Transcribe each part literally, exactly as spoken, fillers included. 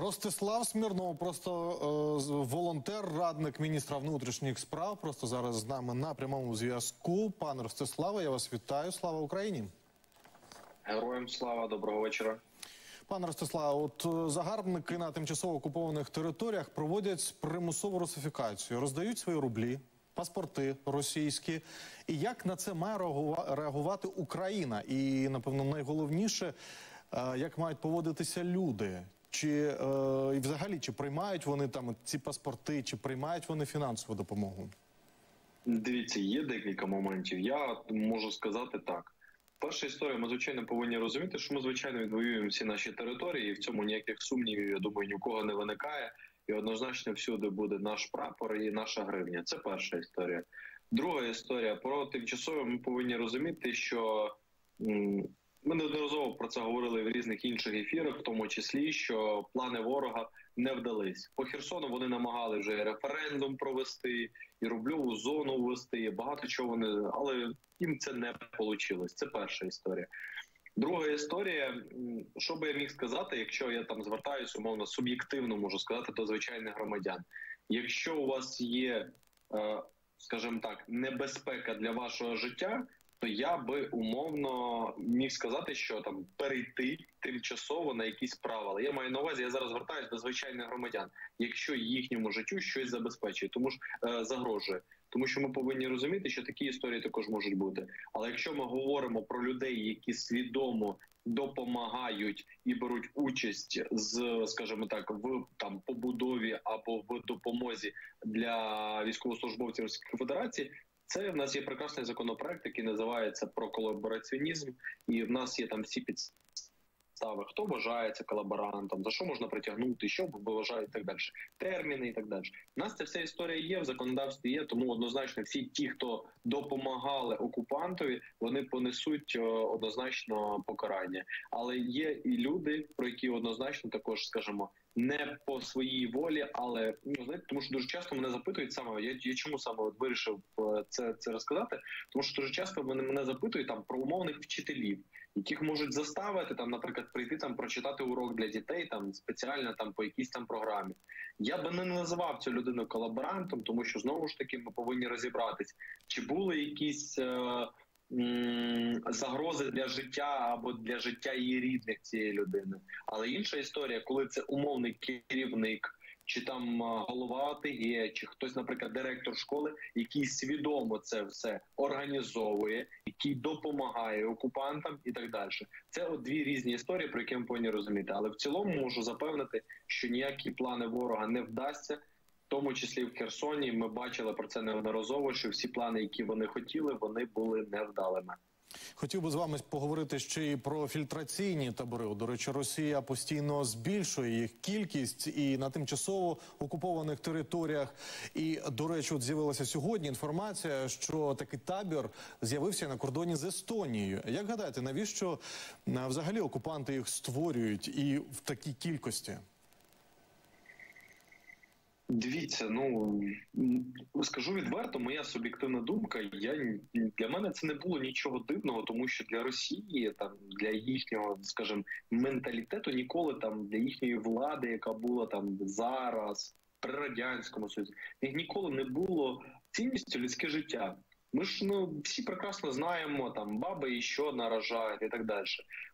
Ростислав Смірнов, просто е, волонтер, радник міністра внутрішніх справ, просто зараз з нами на прямому зв'язку. Пане Ростиславе, я вас вітаю. Слава Україні! Героям слава, доброго вечора. Пане Ростиславе, от загарбники на тимчасово окупованих територіях проводять примусову русифікацію, роздають свої рублі, паспорти російські. І як на це має реагувати Україна? І, напевно, найголовніше, е, як мають поводитися люди? Чи е, і взагалі, чи приймають вони там ці паспорти, чи приймають вони фінансову допомогу? Дивіться, є декілька моментів. Я можу сказати так. Перша історія, ми, звичайно, повинні розуміти, що ми, звичайно, відвоюємо всі наші території, і в цьому ніяких сумнівів, я думаю, ні у кого не виникає. І однозначно всюди буде наш прапор і наша гривня. Це перша історія. Друга історія, про тимчасове ми повинні розуміти, що... Ми неодноразово про це говорили в різних інших ефірах, в тому числі, що плани ворога не вдались. По Херсону вони намагали вже і референдум провести, і рубльову зону ввести, і багато чого вони... Але їм це не вийшло. Це перша історія. Друга історія, що би я міг сказати, якщо я там звертаюся, умовно, суб'єктивно можу сказати, до звичайних громадян. Якщо у вас є, скажімо так, небезпека для вашого життя, то я би умовно міг сказати, що там перейти тимчасово на якісь правила. Я маю на увазі, я зараз звертаюся до звичайних громадян, якщо їхньому життю щось забезпечує, тому ж е, загрожує. Тому що ми повинні розуміти, що такі історії також можуть бути. Але якщо ми говоримо про людей, які свідомо допомагають і беруть участь з, скажімо так, в там побудові або в допомозі для військовослужбовців Російської Федерації, це в нас є прекрасний законопроект, який називається про колабораціонізм, і в нас є там всі підстави, хто вважається колаборантом, за що можна притягнути, що вважають і так далі, терміни і так далі. У нас ця вся історія є, в законодавстві є, тому однозначно всі ті, хто допомагали окупантові, вони понесуть однозначно покарання. Але є і люди, про які однозначно також, скажімо, не по своїй волі, але, ну, знаєте, тому що дуже часто мене запитують саме, я, я чому саме от вирішив це, це розказати, тому що дуже часто вони мене запитують там про умовних вчителів, яких можуть заставити, там, наприклад, прийти там прочитати урок для дітей, там спеціально там по якійсь там програмі. Я би не називав цю людину колаборантом, тому що знову ж таки ми повинні розібратись, чи були якісь е загрози для життя або для життя її рідних цієї людини. Але інша історія, коли це умовний керівник, чи там голова ОТГ, чи хтось, наприклад, директор школи, який свідомо це все організовує, який допомагає окупантам і так далі. Це от дві різні історії, про які ми повинні розуміти. Але в цілому можу запевнити, що ніякі плани ворога не вдасться. В тому числі в Херсоні ми бачили про це неодноразово, що всі плани, які вони хотіли, вони були невдалими. Хотів би з вами поговорити ще і про фільтраційні табори. До речі, Росія постійно збільшує їх кількість і на тимчасово окупованих територіях. І, до речі, от з'явилася сьогодні інформація, що такий табір з'явився на кордоні з Естонією. Як гадаєте, навіщо взагалі окупанти їх створюють і в такій кількості? Дивіться, ну, скажу відверто, моя суб'єктивна думка, я, для мене це не було нічого дивного, тому що для Росії, там, для їхнього, скажімо, менталітету ніколи, там, для їхньої влади, яка була там зараз, при Радянському Союзі, ніколи не було цінністю людське життя. Ми ж, ну, всі прекрасно знаємо, там, баби і що нарожають і так далі.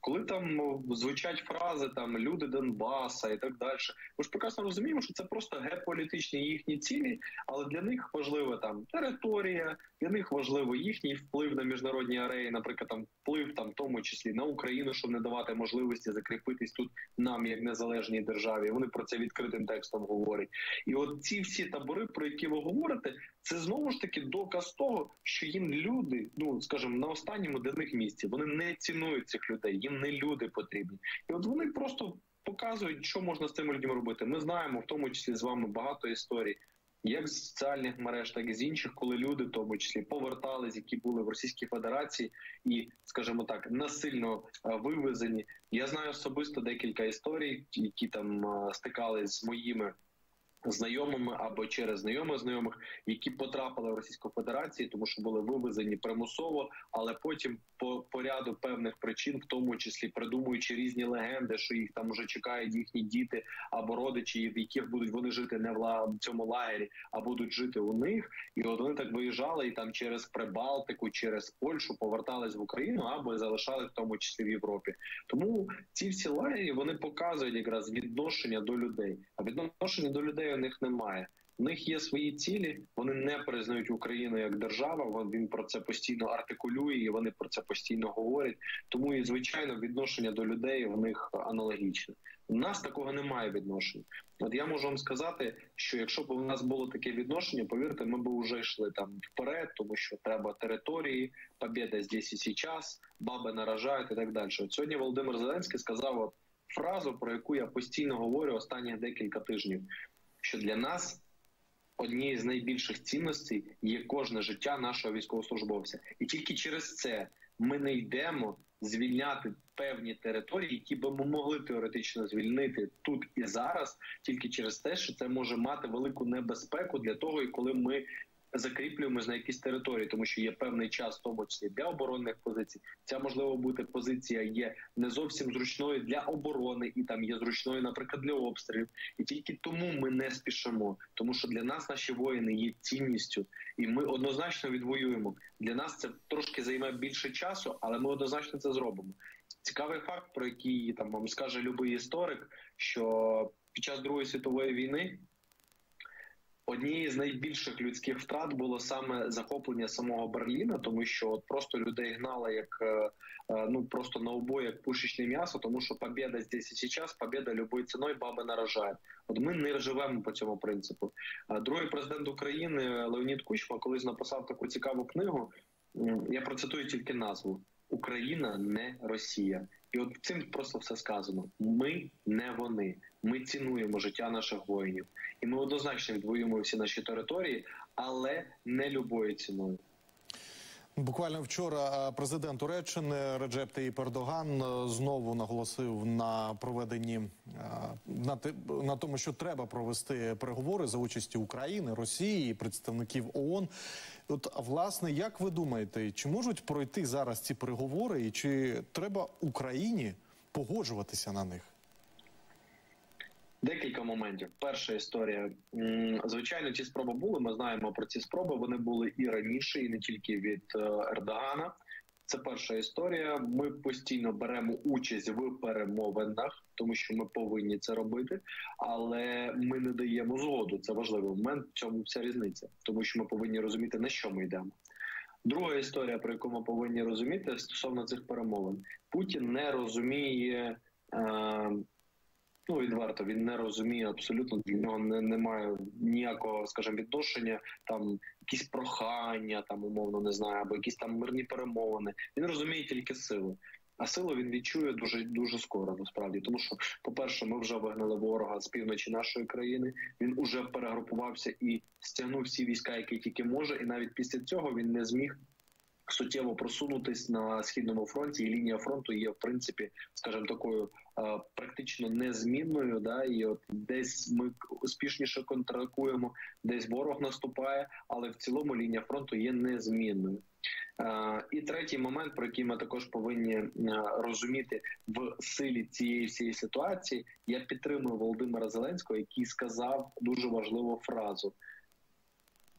Коли там звучать фрази, там, люди Донбаса і так далі, ми ж прекрасно розуміємо, що це просто геополітичні їхні цілі, але для них важлива там територія, для них важливо їхній вплив на міжнародні арені, наприклад, там, вплив там, в тому числі на Україну, щоб не давати можливості закріпитись тут нам, як незалежній державі. Вони про це відкритим текстом говорять. І от ці всі табори, про які ви говорите, це знову ж таки доказ того, що їм люди, ну, скажімо, на останньому для них місці, вони не цінують цих людей, їм не люди потрібні. І от вони просто показують, що можна з цими людьми робити. Ми знаємо, в тому числі з вами, багато історій, як з соціальних мереж, так і з інших, коли люди, в тому числі, повертались, які були в Російській Федерації і, скажімо так, насильно вивезені. Я знаю особисто декілька історій, які там стикались з моїми знайомими або через знайомих знайомих, які потрапили в Російську Федерацію, тому що були вивезені примусово, але потім по, по ряду певних причин, в тому числі придумуючи різні легенди, що їх там уже чекають їхні діти або родичі, в яких будуть вони жити не в цьому лагері, а будуть жити у них. І от вони так виїжджали і там через Прибалтику, через Польщу повертались в Україну або залишали в тому числі в Європі. Тому ці всі лагері, вони показують якраз відношення до людей. А відношення до людей у них немає. У них є свої цілі, вони не признають Україну як держава, він про це постійно артикулює, і вони про це постійно говорять. Тому і, звичайно, відношення до людей у них аналогічне. У нас такого немає відношення. От я можу вам сказати, що якщо б у нас було таке відношення, повірте, ми б вже йшли там вперед, тому що треба території, побєда здесь і сейчас, баби нарожають і так далі. От сьогодні Володимир Зеленський сказав фразу, про яку я постійно говорю останні декілька тижнів, що для нас однією з найбільших цінностей є кожне життя нашого військовослужбовця. І тільки через це ми не йдемо звільняти певні території, які би ми могли теоретично звільнити тут і зараз, тільки через те, що це може мати велику небезпеку для того, і коли ми закріплюємось на якісь території, тому що є певний час, в тому числі для оборонних позицій. Ця, можливо, бути позиція є не зовсім зручною для оборони, і там є зручною, наприклад, для обстрілів. І тільки тому ми не спішимо, тому що для нас наші воїни є цінністю, і ми однозначно відвоюємо. Для нас це трошки займе більше часу, але ми однозначно це зробимо. Цікавий факт, про який там вам скаже любий історик, що під час Другої світової війни однією з найбільших людських втрат було саме захоплення самого Берліна, тому що от просто людей гнали як ну просто на обої, як пушечне м'ясо, тому що побєда здесь і зараз, побєда любою ціною, баби нарожають. От ми не живемо по цьому принципу. Другий президент України Леонід Кучма колись написав таку цікаву книгу, я процитую тільки назву: «Україна не Росія». І от цим просто все сказано. Ми не вони. Ми цінуємо життя наших воїнів. І ми однозначно відвоюємо всі наші території, але не любою ціною. Буквально вчора президент Туреччини Реджеп Тайїп Ердоган знову наголосив на проведенні на, на тому, що треба провести переговори за участі України, Росії, представників ООН. От, власне, як ви думаєте, чи можуть пройти зараз ці переговори і чи треба Україні погоджуватися на них? Декілька моментів. Перша історія. Звичайно, ці спроби були, ми знаємо про ці спроби, вони були і раніше, і не тільки від Ердогана. Це перша історія. Ми постійно беремо участь в перемовинах, тому що ми повинні це робити, але ми не даємо згоду. Це важливий момент, в цьому вся різниця, тому що ми повинні розуміти, на що ми йдемо. Друга історія, про яку ми повинні розуміти стосовно цих перемовин. Путін не розуміє... Е Ну, відверто, він не розуміє абсолютно, для нього не, немає ніякого, скажімо, відношення, там, якісь прохання, там, умовно, не знаю, або якісь там мирні перемовини. Він розуміє тільки силу. А силу він відчує дуже, дуже скоро, насправді. Тому що, по-перше, ми вже вигнали ворога з півночі нашої країни, він уже перегрупувався і стягнув всі війська, які тільки може, і навіть після цього він не зміг суттєво просунутись на Східному фронті, і лінія фронту є, в принципі, скажімо, такою е, практично незмінною, да, і от десь ми успішніше контратакуємо, десь ворог наступає, але в цілому лінія фронту є незмінною. Е, і третій момент, про який ми також повинні е, розуміти в силі цієї всієї ситуації, я підтримую Володимира Зеленського, який сказав дуже важливу фразу: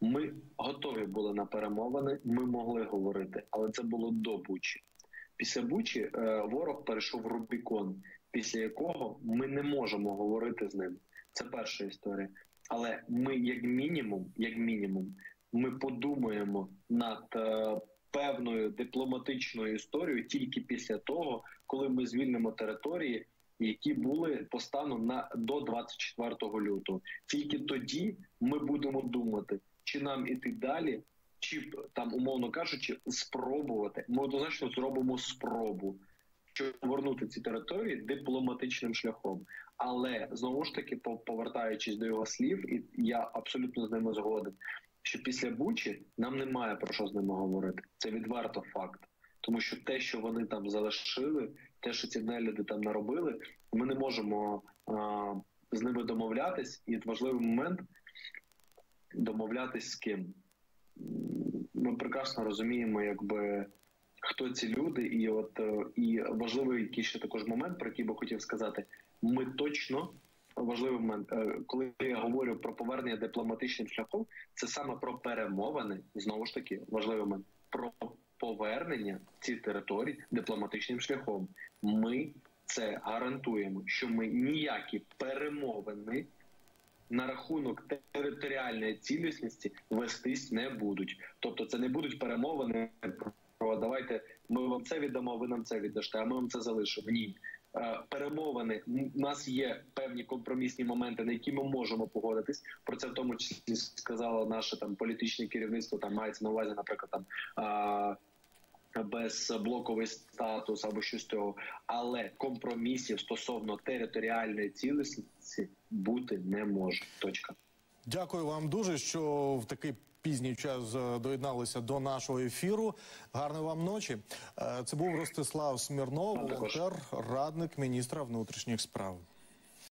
ми готові були на перемовини, ми могли говорити, але це було до Бучі. Після Бучі е, ворог перейшов Рубікон, після якого ми не можемо говорити з ним. Це перша історія. Але ми, як мінімум, як мінімум, ми подумаємо над е, певною дипломатичною історією тільки після того, коли ми звільнимо території, які були по стану на до двадцять четвертого лютого. Тільки тоді ми будемо думати, чи нам іти далі, чи, там, умовно кажучи, спробувати. Ми однозначно зробимо спробу, щоб повернути ці території дипломатичним шляхом. Але, знову ж таки, повертаючись до його слів, і я абсолютно з ними згоден, що після Бучі нам немає про що з ними говорити. Це відверто факт. Тому що те, що вони там залишили, те, що ці нелюди там наробили, ми не можемо... А, з ними домовлятись, і важливий момент – домовлятись з ким. Ми прекрасно розуміємо, якби, хто ці люди, і, от, і важливий який ще також момент, про який би хотів сказати. Ми точно, важливий момент, коли я говорю про повернення дипломатичним шляхом, це саме про перемовини, знову ж таки, важливий момент, про повернення цих територій дипломатичним шляхом. Ми це гарантуємо, що ми ніякі перемовини на рахунок територіальної цілісності вестись не будуть. Тобто це не будуть перемовини про давайте ми вам це віддамо, ви нам це віддаште, а ми вам це залишимо. Ні. Перемовини, у нас є певні компромісні моменти, на які ми можемо погодитись. Про це в тому числі сказало наше там політичне керівництво, там мається на увазі, наприклад, там а, безблоковий статус або щось того. Але компромісів стосовно територіальної цілісності бути не може. Точка. Дякую вам дуже, що в такий пізній час доєдналися до нашого ефіру. Гарної вам ночі. Це був Ростислав Смірнов, волонтер, радник міністра внутрішніх справ.